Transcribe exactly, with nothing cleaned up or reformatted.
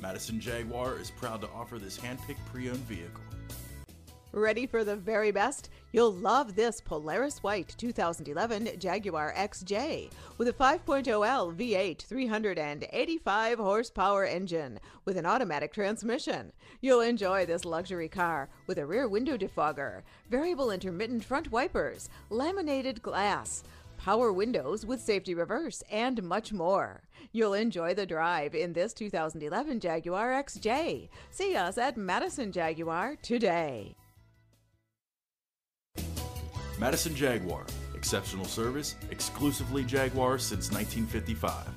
Madison Jaguar is proud to offer this hand-picked pre-owned vehicle. Ready for the very best? You'll love this Polaris White two thousand eleven Jaguar X J with a five point oh liter V eight three hundred eighty-five horsepower engine with an automatic transmission. You'll enjoy this luxury car with a rear window defogger, variable intermittent front wipers, laminated glass, power windows with safety reverse, and much more. You'll enjoy the drive in this two thousand eleven Jaguar X J. See us at Madison Jaguar today. Madison Jaguar, exceptional service, exclusively Jaguar since nineteen fifty-five.